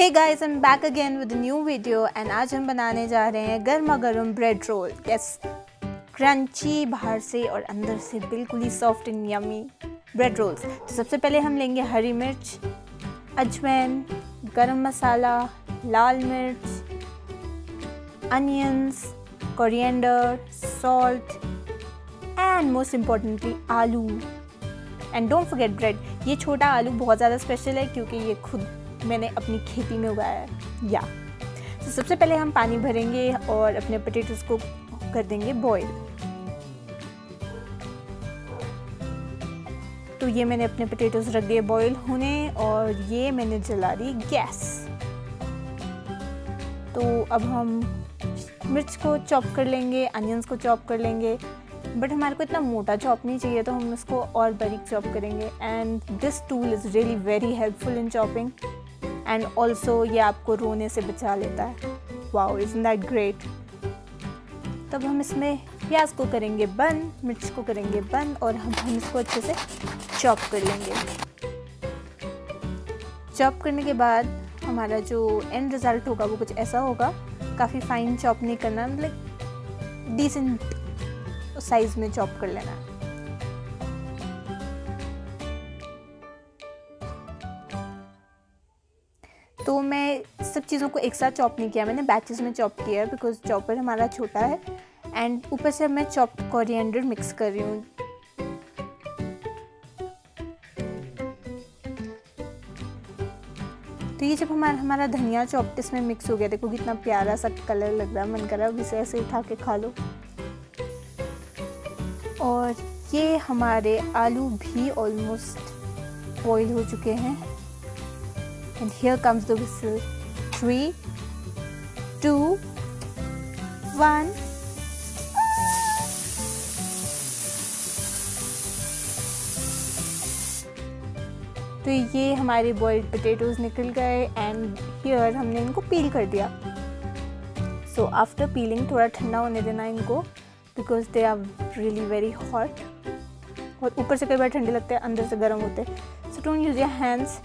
Hey guys, I am back again with new video and आज हम बनाने जा रहे हैं गर्मा गर्म ब्रेड रोल। यस, क्रंची बाहर से और अंदर से बिल्कुल ही soft and yummy bread rolls. तो सबसे पहले हम लेंगे हरी मिर्च, अजवाइन, गरम मसाला, लाल मिर्च, onions, coriander, salt and most importantly aloo. And don't forget bread. ये छोटा आलू बहुत ज़्यादा स्पेशल है क्योंकि ये खुद मैंने अपनी खेती में उगाया है। या तो सबसे पहले हम पानी भरेंगे और अपने पोटैटोज़ को कर देंगे बॉईल। तो ये मैंने अपने पोटैटोज़ रख दिए बॉईल होने और ये मैंने जला दी गैस। तो अब हम मिर्च को चॉप कर लेंगे, अनियंस को चॉप कर लेंगे, बट हमारे को इतना मोटा चॉप नहीं चाहिए तो हम इसको और बारीक चॉप करेंगे। And this tool is really very helpful in chopping and also ये आपको रोने से बचा लेता है। Wow, isn't that great. तब हम इसमें प्याज को करेंगे बंद, मिर्च को करेंगे बंद और हम इसको अच्छे से चॉप कर लेंगे। चॉप करने के बाद हमारा जो एंड रिज़ल्ट होगा वो कुछ ऐसा होगा। काफ़ी फाइन चॉप नहीं करना, मतलब डिसेंट साइज में चॉप कर लेना। तो मैं सब चीज़ों को एक साथ चॉप नहीं किया, मैंने बैचेस में चॉप किया है बिकॉज चॉपर हमारा छोटा है। एंड ऊपर से मैं चॉप्ड कोरिएंडर मिक्स कर रही हूँ। तो ये जब हमारा धनिया चॉप्ड इसमें मिक्स हो गया, देखो कितना प्यारा सा कलर लग रहा है। मन कर रहा है अब इसे ऐसे उठा के खा लो। और ये हमारे आलू भी ऑलमोस्ट बॉईल हो चुके हैं। And here comes the whistle. 3, 2, 1। तो ये हमारे बॉइल्ड पोटैटोज़ निकल गए एंड हियर हमने इनको पील कर दिया। सो आफ्टर पीलिंग थोड़ा ठंडा होने देना इनको because they are really very hot. और ऊपर से कई बार ठंडे लगते हैं, अंदर से गर्म होते हैं। So don't use your hands,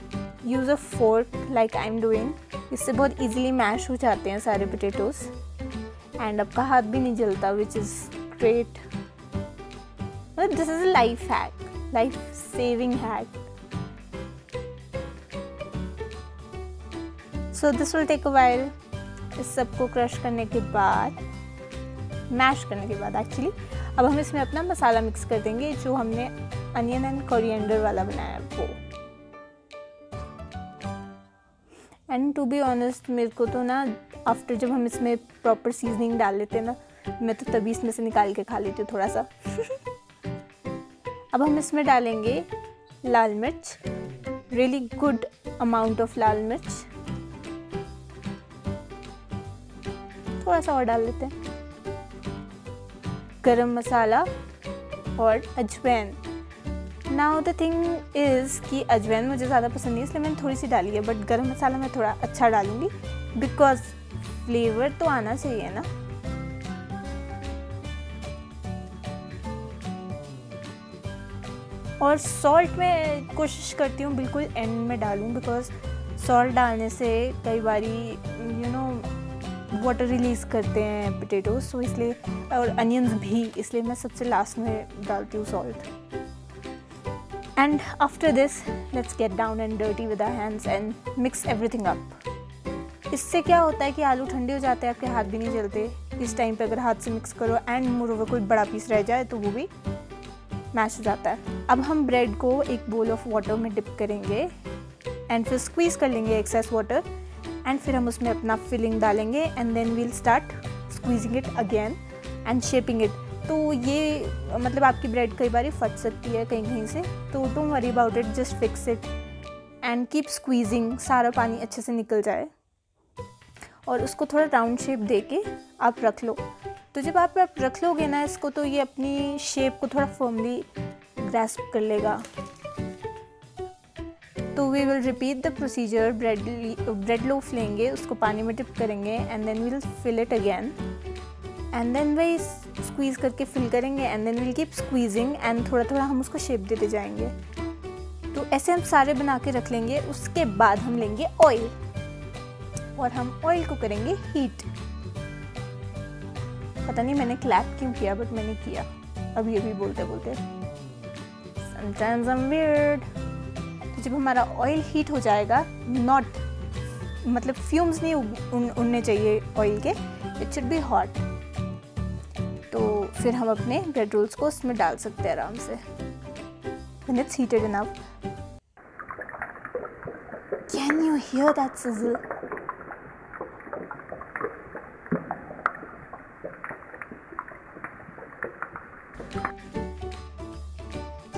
use a fork like I am doing. इससे बहुत ईजिली मैश हो जाते हैं सारे पोटैटोज़ एंड आपका हाथ भी नहीं जलता, विच इज़ ग्रेट। मतलब this is a life hack, life saving hack. So this will take a while. इस सबको क्रश करने के बाद, मैश करने के बाद एक्चुअली, अब हम इसमें अपना मसाला मिक्स कर देंगे जो हमने अनियन एंड कोरिएंडर वाला बनाया है वो। एंड टू बी ऑनेस्ट, मेरे को तो ना आफ्टर जब हम इसमें प्रॉपर सीजनिंग डाल लेते हैं ना, मैं तो तभी इसमें से निकाल के खा लेती हूँ थोड़ा सा। अब हम इसमें डालेंगे लाल मिर्च, really good amount of lal mirch. थोड़ा सा और डाल लेते हैं गरम मसाला और अजवाइन। नाउ द थिंग इज़ कि अजवाइन मुझे ज़्यादा पसंद नहीं है इसलिए मैंने थोड़ी सी डाली है, बट गरम मसाला मैं थोड़ा अच्छा डालूंगी बिकॉज फ्लेवर तो आना चाहिए ना। और सॉल्ट मैं कोशिश करती हूँ बिल्कुल एंड में डालूँ बिकॉज सॉल्ट डालने से कई बारी यू नो वाटर रिलीज़ करते हैं पोटैटोज, सो इसलिए, और अनियंस भी, इसलिए मैं सबसे लास्ट में डालती हूँ salt. And after this let's get down and dirty with our hands and mix everything up. इससे क्या होता है कि आलू ठंडे हो जाते हैं, आपके हाथ भी नहीं जलते। इस टाइम पे अगर हाथ से मिक्स करो एंड मोर ओवर कोई बड़ा पीस रह जाए तो वो भी मैश हो जाता है। अब हम ब्रेड को एक बोल ऑफ वाटर में डिप करेंगे एंड फिर स्क्वीज़ कर लेंगे एक्सेस वाटर एंड फिर हम उसमें अपना फिलिंग डालेंगे and then we'll start squeezing it again and shaping it. तो ये मतलब आपकी ब्रेड कई बार फट सकती है कहीं कहीं से, तो don't worry about it, just fix it and keep squeezing, सारा पानी अच्छे से निकल जाए। और उसको थोड़ा राउंड शेप देके आप रख लो। तो जब आप रख लोगे ना इसको, तो ये अपनी शेप को थोड़ा फर्मली ग्रास्प कर लेगा। तो we will repeat the procedure. Bread loaf लेंगे, उसको पानी में डिप करेंगे and then we'll fill it again and then वही स्क्वीज़ करके फिल करेंगे and then we'll keep squeezing and थोड़ा थोड़ा हम उसको शेप देते जाएंगे। तो ऐसे हम सारे बना के रख लेंगे। उसके बाद हम लेंगे ऑयल। और हम ऑयल को करेंगे हीट। पता नहीं मैंने क्लैप क्यों किया, बट मैंने किया। अब ये भी बोलते बोलते समटाइम्स आई एम वियर्ड। जब हमारा ऑयल हीट हो जाएगा, नॉट मतलब फ्यूम्स नहीं उड़ने चाहिए ऑयल के, इट शुड बी हॉट। तो फिर हम अपने ब्रेड रोल्स को उसमें डाल सकते हैं आराम से। When it's heated enough, can you hear that sizzle?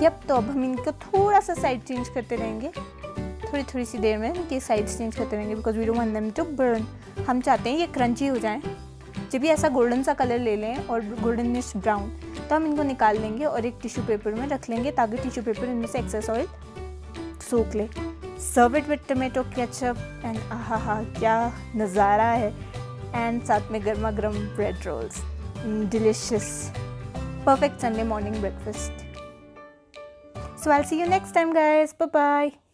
Yup, तो अब हम इनको थोड़ा सा साइड चेंज करते रहेंगे, थोड़ी थोड़ी सी देर में इनके साइड चेंज करते रहेंगे, because we don't want them to burn. हम चाहते हैं ये क्रंची हो जाएं। जब ये ऐसा गोल्डन सा कलर ले लें और गोल्डनिश ब्राउन, तो हम इनको निकाल लेंगे और एक टिश्यू पेपर में रख लेंगे, ताकि टिश्यू पेपर इनमें से एक्सेस ऑयल सोख ले। Serve it with tomato ketchup and aha, क्या नज़ारा है। एंड साथ में गर्मा गर्म bread rolls, delicious, perfect Sunday morning breakfast. So I will see you next time guys, bye bye.